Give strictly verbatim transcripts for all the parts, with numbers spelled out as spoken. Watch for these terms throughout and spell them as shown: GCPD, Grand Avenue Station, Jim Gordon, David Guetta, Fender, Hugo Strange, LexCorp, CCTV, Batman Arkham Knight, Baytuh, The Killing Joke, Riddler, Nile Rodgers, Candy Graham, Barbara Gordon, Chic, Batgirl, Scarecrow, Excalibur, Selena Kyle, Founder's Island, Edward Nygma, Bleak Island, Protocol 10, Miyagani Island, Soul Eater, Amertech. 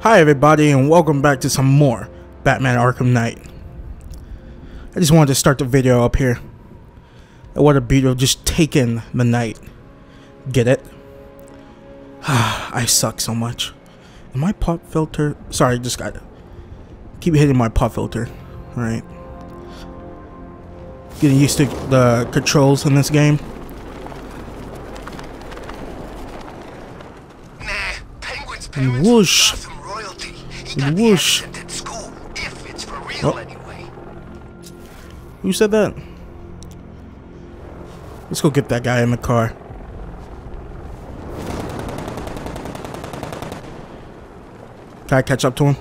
Hi everybody, and welcome back to some more Batman Arkham Knight. I just wanted to start the video up here. I want a beetle just taking the night. Get it? I suck so much. And my pop filter... Sorry, I just got... Keep hitting my pop filter. Alright. Getting used to the controls in this game. Nah, Penguin's parents whoosh. Got some royalty. He got the accent at school, if it's for real oh. Anyway. Who said that? Let's go get that guy in the car. Can I catch up to him?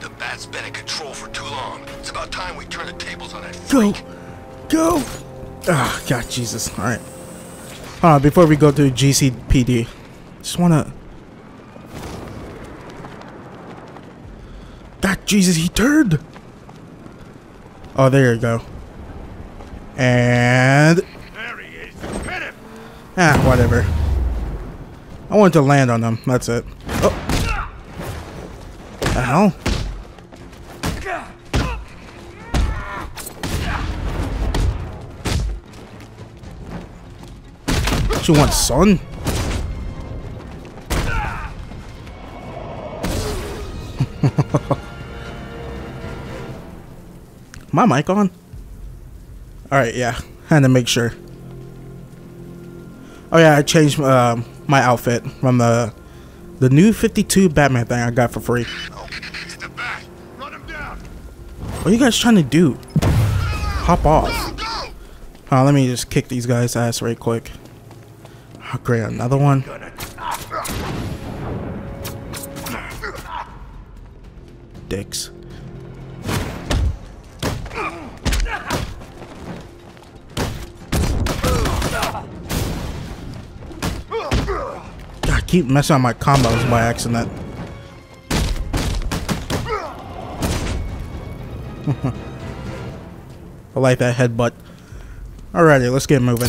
The bat's been in control for too long. It's about time we turn the tables on that freak. Go! Go! Ah, oh, God, Jesus. Alright. Uh, before we go to G C P D, just wanna... God, Jesus, he turned! Oh, there you go. And... There he is. Hit him. Ah, whatever. I wanted to land on them. That's it. Oh. Ow. What you want, son? My mic on? Alright, yeah. Had to make sure. Oh yeah, I changed um, my outfit from the the new fifty-two Batman thing I got for free. Oh, he's the bat. Run him down. What are you guys trying to do? Hop off. Go, go. Oh, let me just kick these guys' ass right quick. Oh, great, another one. Dicks. Keep messing up my combos by accident. I like that headbutt. Alrighty, let's get moving.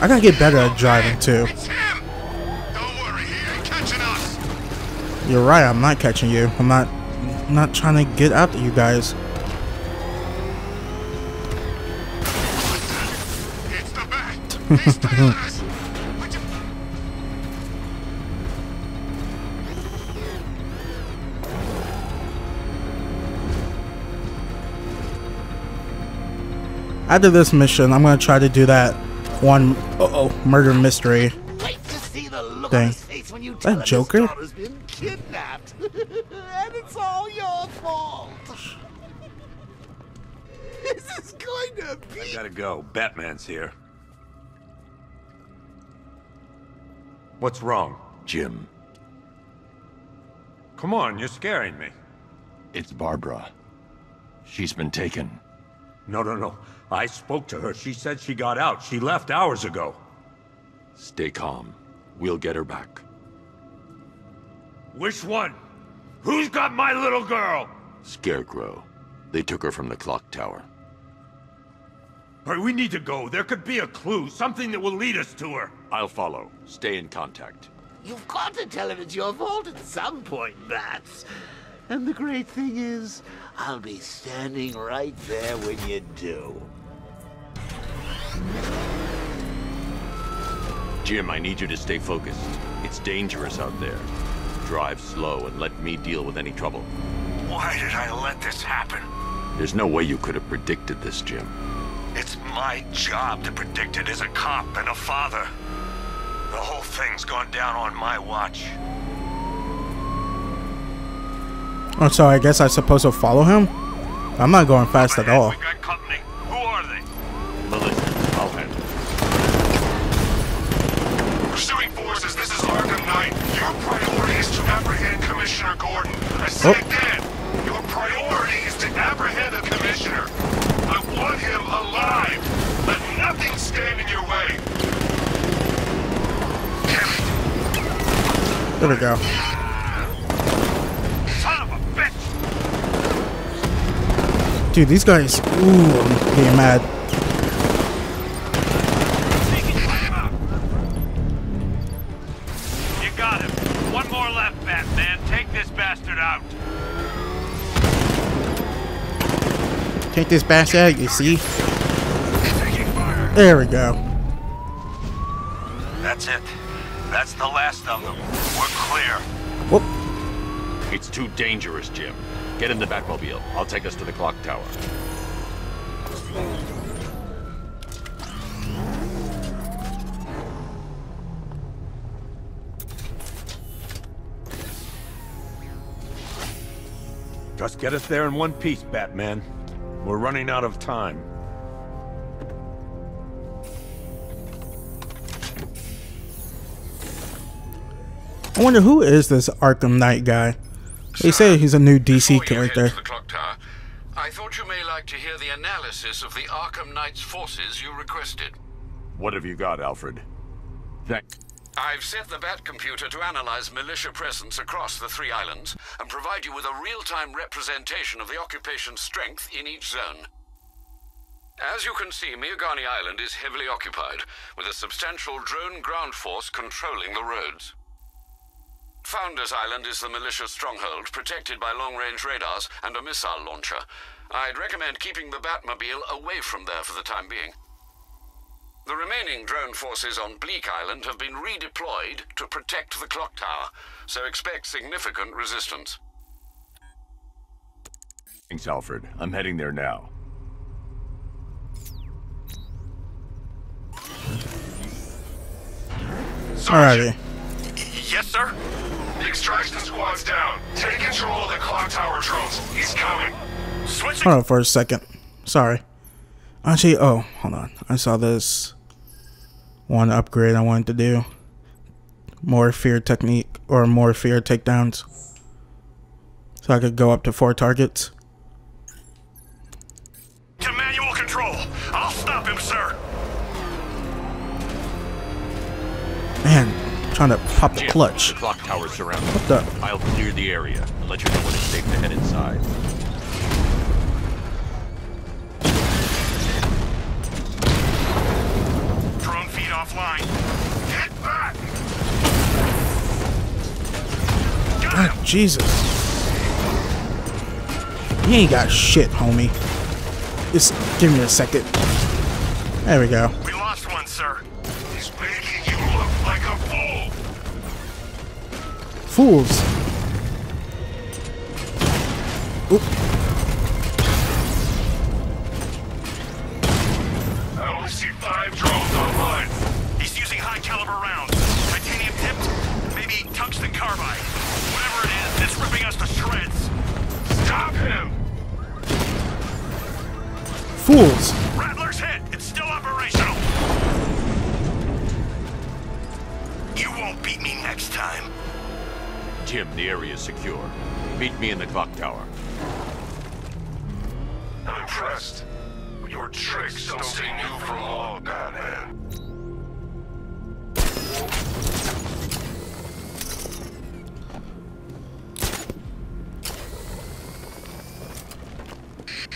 I gotta get better at driving too. You're right, I'm not catching you. I'm not I'm not trying to get after you guys. After this mission, I'm gonna try to do that one uh oh murder mystery thing. That Joker? And it's all your fault. This is going to be. I gotta go. Batman's here. What's wrong, Jim? Come on, you're scaring me. It's Barbara. She's been taken. No, no, no. I spoke to her. She said she got out. She left hours ago. Stay calm. We'll get her back. Which one? Who's got my little girl? Scarecrow. They took her from the clock tower. All right, we need to go. There could be a clue, something that will lead us to her. I'll follow. Stay in contact. You've got to tell him it's your fault at some point, Bats. And the great thing is, I'll be standing right there when you do. Jim, I need you to stay focused. It's dangerous out there. Drive slow and let me deal with any trouble. Why did I let this happen? There's no way you could have predicted this, Jim. It's my job to predict it as a cop and a father. The whole thing's gone down on my watch. Oh, so I guess I'm supposed to follow him? I'm not going fast at all. We got company. Who are they? Melissa, I'll handle it. Pursuing forces, this is Arkham Knight. Your priority is to apprehend Commissioner Gordon. I said oh. That. Your priority is to apprehend the Commissioner. I want him alive! Let nothing stand in your way! There we go. Son of a bitch! Dude, these guys. Ooh, I'm getting mad. You got him. One more left, Batman. Take this bastard out. Take this bastard out, you see? There we go. That's it. That's the last of them. We're clear. Whoop. It's too dangerous, Jim. Get in the Batmobile. I'll take us to the clock tower. Just get us there in one piece, Batman. We're running out of time. I wonder who is this Arkham Knight guy? They say he's a new D C character. To the clock tower, I thought you may like to hear the analysis of the Arkham Knight's forces you requested. What have you got, Alfred? Thank I've sent the Bat computer to analyze militia presence across the three islands and provide you with a real-time representation of the occupation's strength in each zone. As you can see, Miyagani Island is heavily occupied, with a substantial drone ground force controlling the roads. Founder's Island is the militia stronghold, protected by long-range radars and a missile launcher. I'd recommend keeping the Batmobile away from there for the time being. The remaining drone forces on Bleak Island have been redeployed to protect the clock tower, so expect significant resistance. Thanks, Alfred. I'm heading there now. Alrighty. Yes, sir? The extraction squad's down. Take control of the clock tower drones. He's coming. Switching. Hold on for a second. Sorry. Actually, oh, hold on. I saw this one upgrade I wanted to do. More fear technique or more fear takedowns. So I could go up to four targets. To manual control. I'll stop him, sir. Man. Trying to pop the clutch. The clock tower surrounded. What the? I'll clear the area and let you know when it's safe to head inside. Drone feed offline. Get back! God, Jesus. You ain't got shit, homie. Just give me a second. There we go. We lost one, sir. He's making you look like a fool. Fools. Oop. I only see five drones online. He's using high caliber rounds. Titanium tipped, maybe tungsten carbide. Whatever it is, it's ripping us to shreds. Stop him! Fools. Rattler's hit. It's still operational. You won't beat me next time. Jim, the area is secure. Meet me in the clock tower. I'm impressed. Your tricks don't stay new for long, Batman.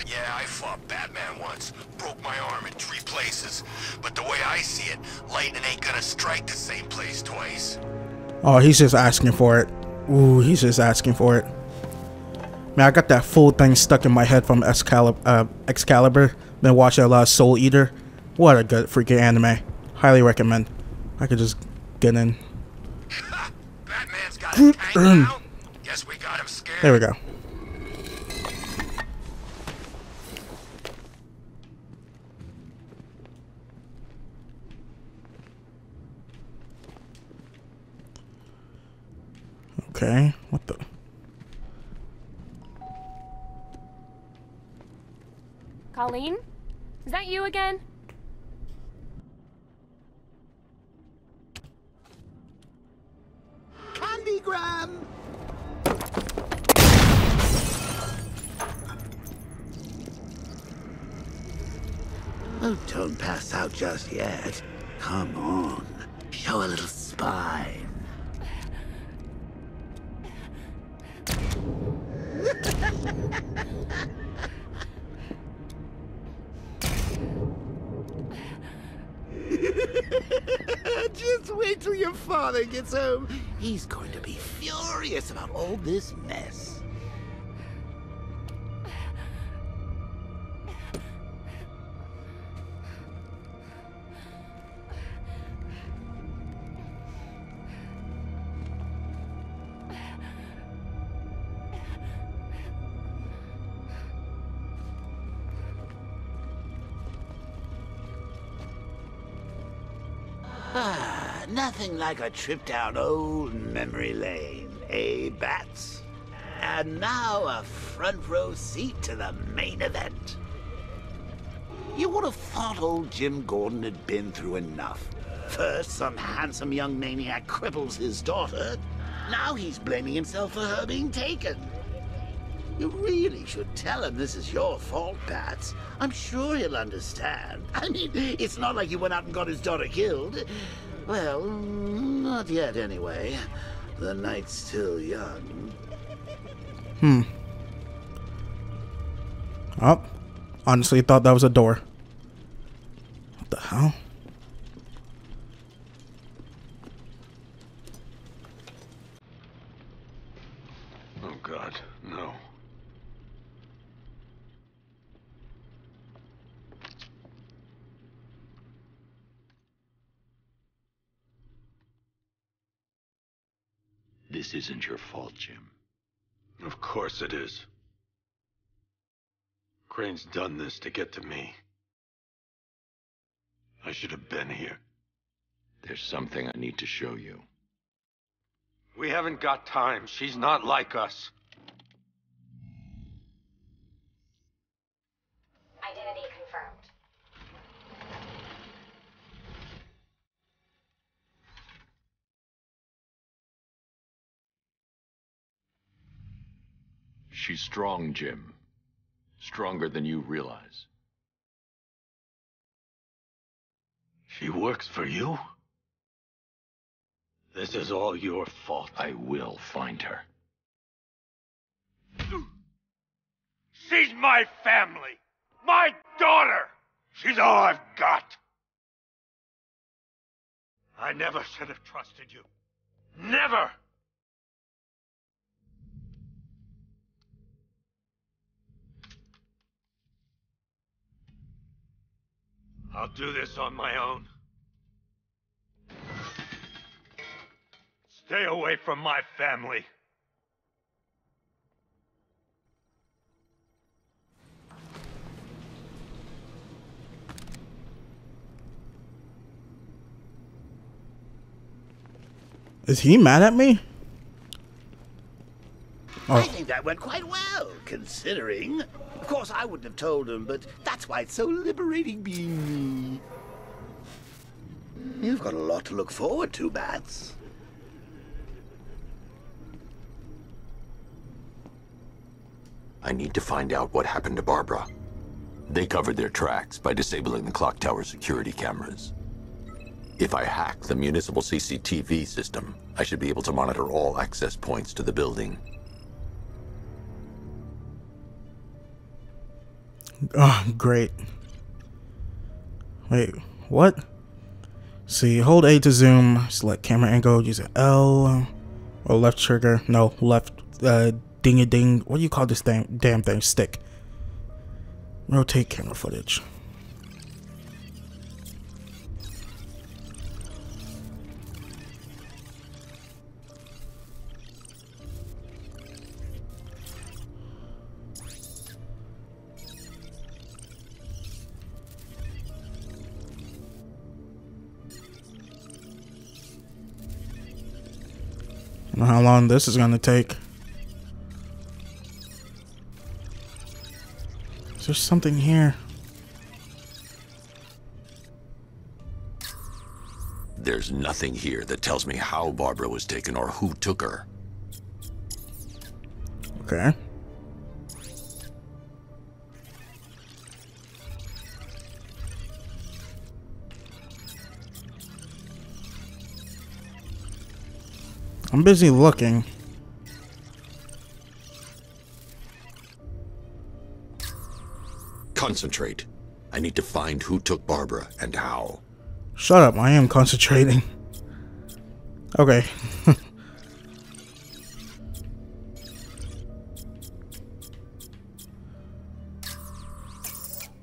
Yeah, I fought Batman once. Broke my arm in three places. But the way I see it, lightning ain't gonna strike the same place twice. Oh, he's just asking for it. Ooh, he's just asking for it. Man, I got that full thing stuck in my head from Excalib uh, Excalibur. Been watching a lot of Soul Eater. What a good freaking anime. Highly recommend. I could just get in. Batman's got his tank now. Guess we got him scared. There we go. Okay, what the? Colleen? Is that you again? Candy Graham! Oh, don't pass out just yet. Come on, show a little spine. Just wait till your father gets home. He's going to be furious about all this mess. Nothing like a trip down old memory lane, eh, Bats? And now a front row seat to the main event. You would have thought old Jim Gordon had been through enough. First, some handsome young maniac cripples his daughter. Now he's blaming himself for her being taken. You really should tell him this is your fault, Bats. I'm sure he'll understand. I mean, it's not like you went out and got his daughter killed. Well, not yet anyway. The night's still young. Hmm. Oh. Honestly thought that was a door. What the hell? Oh god, no. This isn't your fault, Jim. Of course it is. Crane's done this to get to me. I should have been here. There's something I need to show you. We haven't got time. She's not like us. Identity confirmed. She's strong, Jim. Stronger than you realize. She works for you? This is all your fault. I will find her. She's my family! My daughter! She's all I've got! I never should have trusted you. Never! I'll do this on my own. Stay away from my family. Is he mad at me? Oh. I think that went quite well, considering. Of course, I wouldn't have told him, but that's why it's so liberating being me. You've got a lot to look forward to, Bats. I need to find out what happened to Barbara. They covered their tracks by disabling the clock tower security cameras. If I hack the municipal C C T V system, I should be able to monitor all access points to the building. Oh, great. Wait, what? See, hold A to zoom, select camera angle, use an L, or left trigger, no, left, uh, ding-a-ding, what do you call this damn, damn thing, stick. Rotate camera footage. How long this is gonna take. Is there something here? There's nothing here that tells me how Barbara was taken or who took her. Okay. I'm busy looking. Concentrate. I need to find who took Barbara and how. Shut up, I am concentrating. Okay.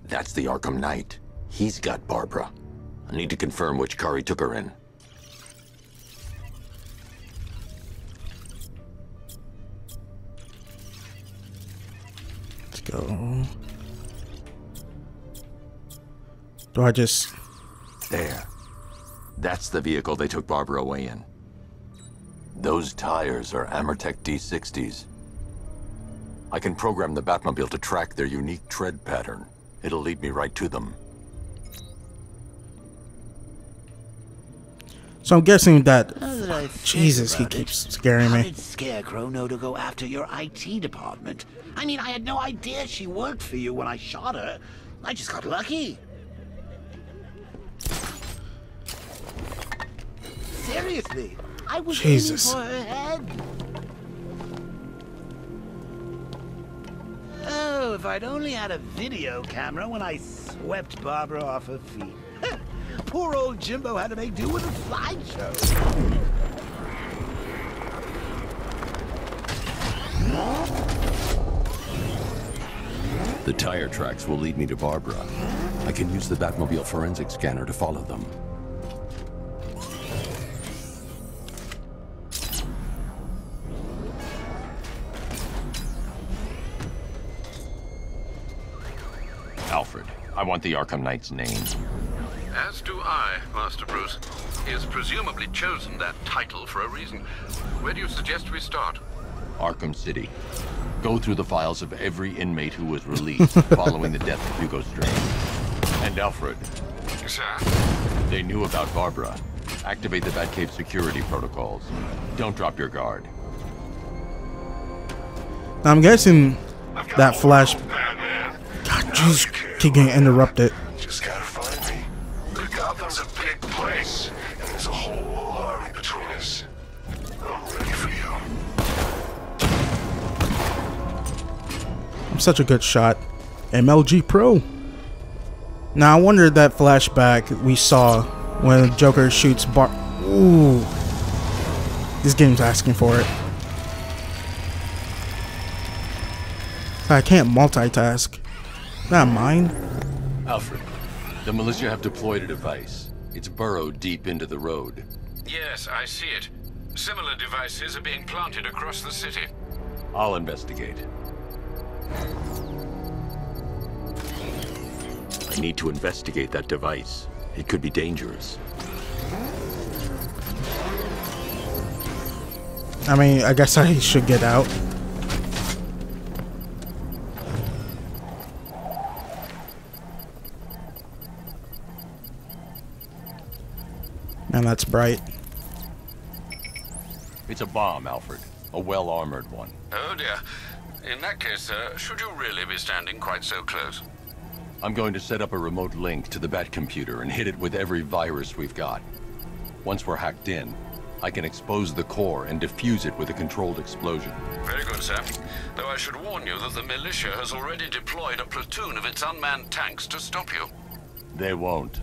That's the Arkham Knight. He's got Barbara. I need to confirm which car he took her in. Let's go. Do I just... There. That's the vehicle they took Barbara away in. Those tires are Amertech D sixties. I can program the Batmobile to track their unique tread pattern. It'll lead me right to them. So I'm guessing that, that Jesus, he keeps it, scaring me. How did Scarecrow know to go after your I T department? I mean, I had no idea she worked for you when I shot her. I just got lucky. Seriously, I was Jesus. in for her head. Oh, if I'd only had a video camera when I swept Barbara off her feet. Poor old Jimbo had to make do with a slideshow. The tire tracks will lead me to Barbara. I can use the Batmobile forensic scanner to follow them. Alfred, I want the Arkham Knight's name. As do I, Master Bruce. He has presumably chosen that title for a reason. Where do you suggest we start? Arkham City. Go through the files of every inmate who was released following the death of Hugo Strange. And Alfred. Sir? They knew about Barbara. Activate the Batcave security protocols. Don't drop your guard. Now I'm guessing that flash... God, Jesus, keep getting interrupted. Just gotta find me. But Gotham's a big place, and there's a whole army between us. I'm ready for you. I'm such a good shot. M L G Pro. Now I wonder if that flashback we saw when Joker shoots Bar. Ooh, this game's asking for it. I can't multitask. Not mine. Alfred, the militia have deployed a device. It's burrowed deep into the road. Yes, I see it. Similar devices are being planted across the city. I'll investigate. I need to investigate that device. It could be dangerous. I mean, I guess I should get out. And that's bright. It's a bomb, Alfred. A well-armored one. Oh dear. In that case, sir, should you really be standing quite so close? I'm going to set up a remote link to the Bat computer and hit it with every virus we've got. Once we're hacked in, I can expose the core and defuse it with a controlled explosion. Very good, sir. Though I should warn you that the militia has already deployed a platoon of its unmanned tanks to stop you. They won't.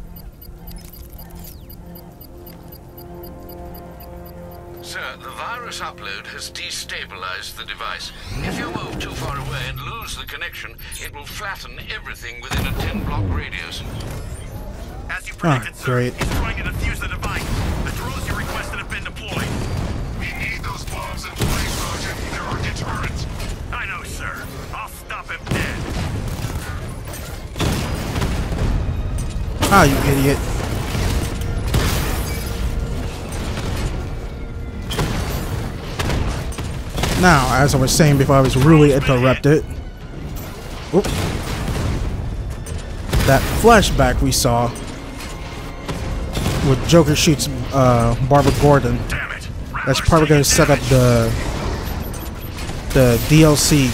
Sir, the virus upload has destabilized the device. If you move too far away and lose the connection, it will flatten everything within a ten block radius. As you predicted, oh, great. Sir, it's trying to defuse the device. The drones you requested have been deployed. We need those bombs in place, Sergeant. They're our deterrent. I know, sir. I'll stop him dead. Ah, you idiot. Now, as I was saying before, I was really interrupted. Oop. That flashback we saw with Joker shoots uh, Barbara Gordon. That's probably going to set up the the D L C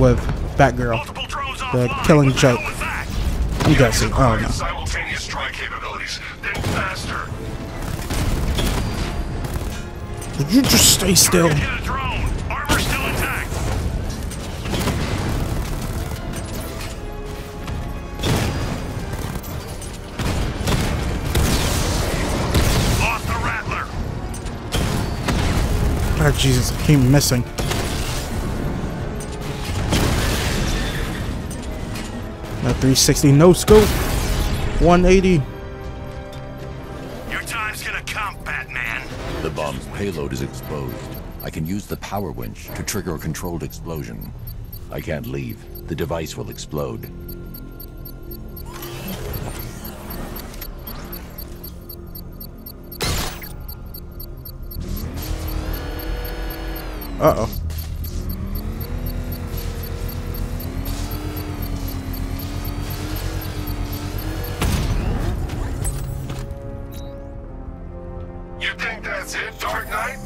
with Batgirl, The Killing Joke. You guys see? Oh no. Did you just stay still? Target hit a drone. Armor still intact. Oh, Jesus, I came missing. That three sixty no scope. one eighty. Your time's gonna come, Batman. The bomb's payload is exposed. I can use the power winch to trigger a controlled explosion. I can't leave. The device will explode. Uh-oh. You think that's it, Dark Knight?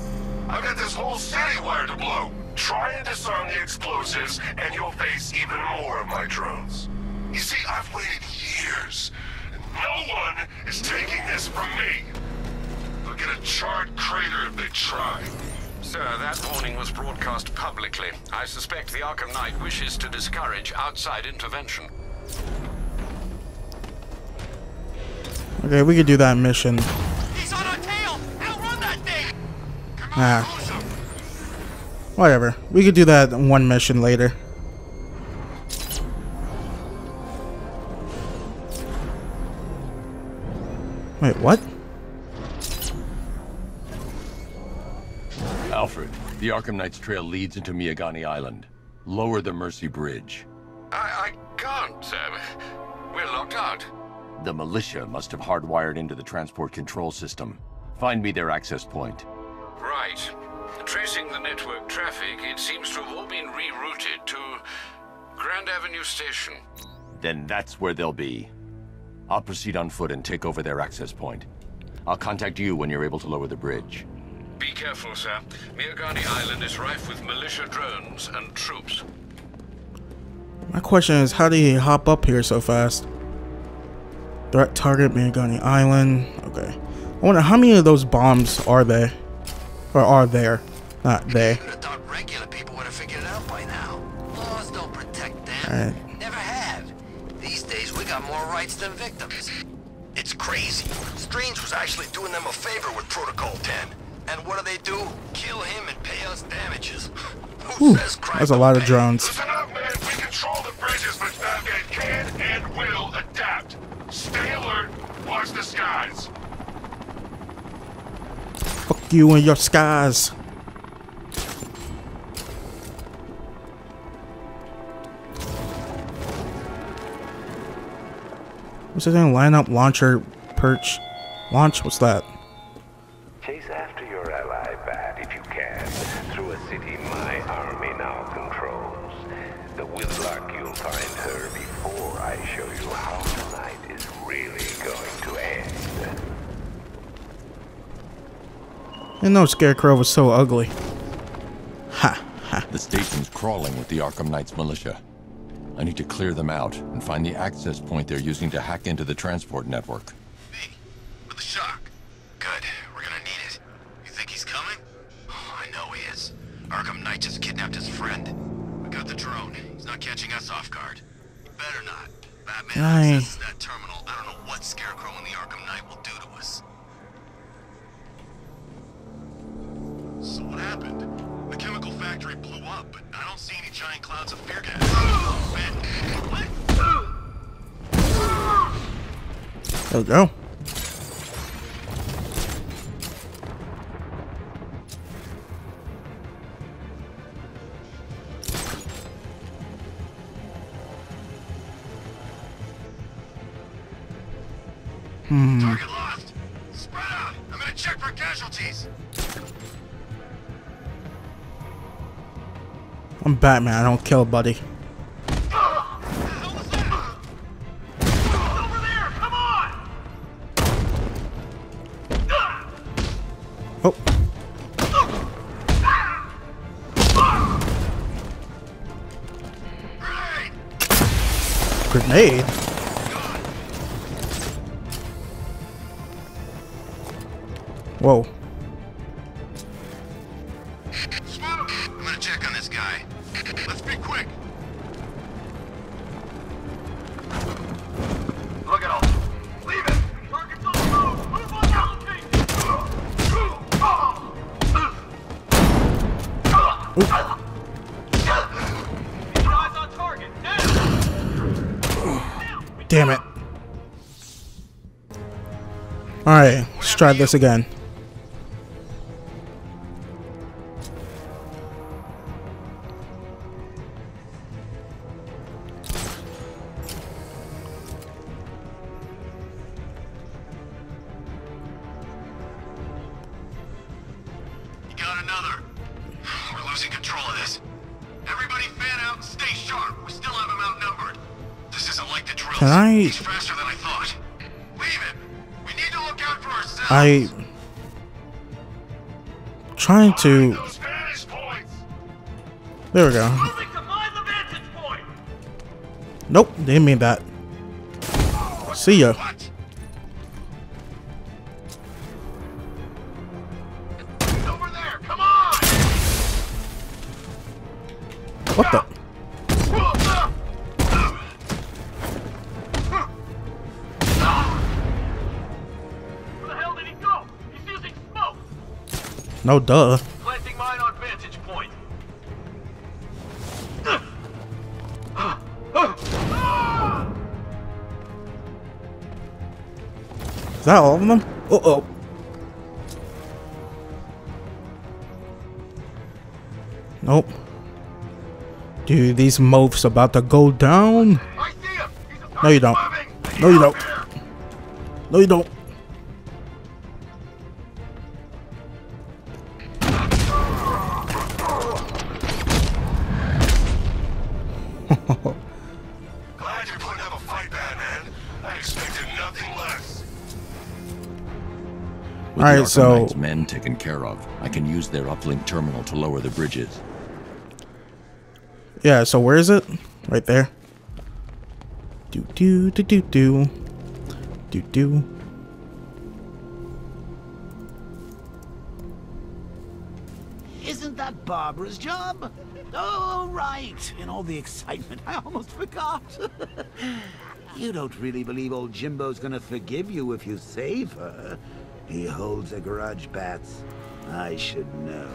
I've got this whole city wired to blow. Try and disarm the explosives, and you'll face even more of my drones. You see, I've waited years, and no one is taking this from me. They'll get a charred crater if they try. Sir, that warning was broadcast publicly. I suspect the Arkham Knight wishes to discourage outside intervention. Okay, we could do that mission. He's on our tail! Outrun that thing! Come on, ah. Whatever. We could do that one mission later. Wait, what? Alfred, the Arkham Knight's trail leads into Miyagani Island. Lower the Mercy Bridge. I, I can't, sir. We're locked out. The militia must have hardwired into the transport control system. Find me their access point. Right. Tracing the network traffic, it seems to have all been rerouted to Grand Avenue Station. Then that's where they'll be. I'll proceed on foot and take over their access point. I'll contact you when you're able to lower the bridge. Be careful, sir. Miyagani Island is rife with militia drones and troops. My question is, how did he hop up here so fast? Threat target, Miyagani Island. Okay. I wonder how many of those bombs are there? Or are there? Not there. You would have thought regular people would have figured it out by now. Laws don't protect them. Right. Never have. These days we got more rights than victims. It's crazy. Strange was actually doing them a favor with Protocol ten. And what do they do? Kill him and pay us damages. Who Ooh, says crime that's a lot of drones. Listen up, man. We control the bridges, but Batman can and will adapt. Stay alert. Watch the skies. Fuck you and your skies. What's that thing? Line up, launcher, perch, launch. What's that? I know Scarecrow was so ugly. Ha, ha. The station's crawling with the Arkham Knight's militia. I need to clear them out and find the access point they're using to hack into the transport network. Me, with the shock. Good, we're gonna need it. You think he's coming? Oh, I know he is. Arkham Knight just kidnapped his friend. We got the drone. He's not catching us off guard. He better not. Batman accesses that terminal. I don't know what Scarecrow and the Arkham Knight will do to us. So what happened? The chemical factory blew up, but I don't see any giant clouds of fear gas. There we go. Hmm. Target lost. Spread out. I'm gonna check for casualties. I'm Batman, I don't kill, buddy. Oh. Grenade? Whoa. Damn it. Alright, let's try this again. Can I? He's faster than I thought. Leave it. We need to look out for ourselves. I trying to. There we go. Nope, didn't mean that. See ya. What the? No duh. Planting mine on vantage point. Is that all of them? Uh oh. Nope. Dude, these mofs about to go down. I see him. No, you don't. No, you don't. No, you don't. Alright, so Knight's men taken care of. I can use their uplink terminal to lower the bridges. Yeah, so where is it? Right there. Do do do do do do do. Isn't that Barbara's job? Oh right! In all the excitement, I almost forgot. You don't really believe old Jimbo's gonna forgive you if you save her. He holds a grudge, Bats. I should know.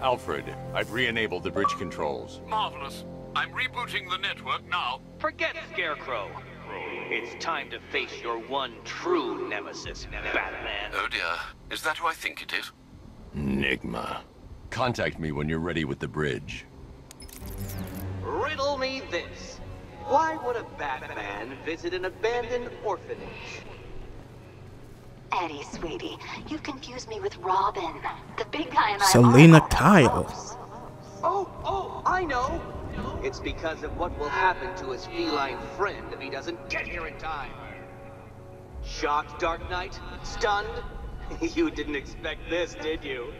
Alfred, I've re-enabled the bridge controls. Marvelous. I'm rebooting the network now. Forget Scarecrow. It's time to face your one true nemesis, Batman. Oh dear. Is that who I think it is? Nygma. Contact me when you're ready with the bridge. Riddle me this. Why would a Batman visit an abandoned orphanage? Eddie, sweetie, you confuse me with Robin, the big guy and I. Selena Kyle. Oh, oh, I know. It's because of what will happen to his feline friend if he doesn't get here in time. Shocked, Dark Knight? Stunned? You didn't expect this, did you?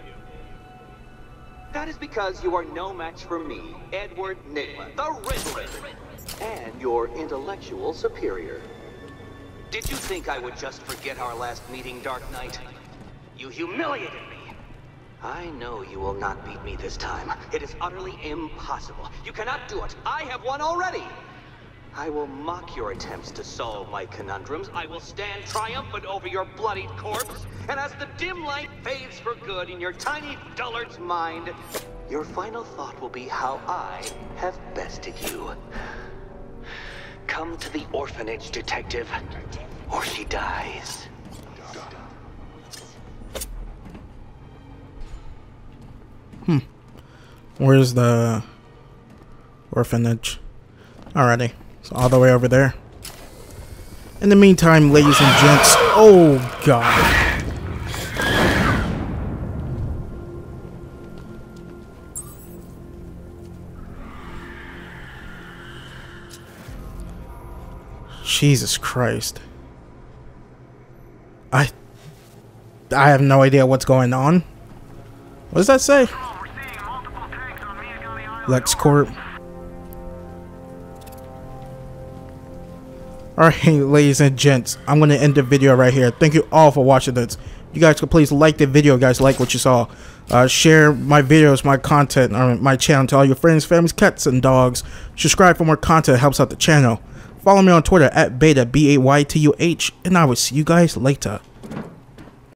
That is because you are no match for me, Edward Nygma, the Riddler, and your intellectual superior. Did you think I would just forget our last meeting, Dark Knight? You humiliated me! I know you will not beat me this time. It is utterly impossible. You cannot do it. I have won already! I will mock your attempts to solve my conundrums. I will stand triumphant over your bloodied corpse. And as the dim light fades for good in your tiny dullard's mind, your final thought will be how I have bested you. Come to the orphanage, detective, or she dies. Hmm. Where's the orphanage? Alrighty. It's all the way over there. In the meantime, ladies and gents. Oh, God. Jesus Christ. I I have no idea what's going on. What does that say? LexCorp. Alright, ladies and gents, I'm gonna end the video right here. Thank you all for watching this. You guys could please like the video, guys, like what you saw. Uh, share my videos, my content, or my channel to all your friends, families, cats, and dogs. Subscribe for more content, it helps out the channel. Follow me on Twitter at Baytuh, B A Y T U H, and I will see you guys later.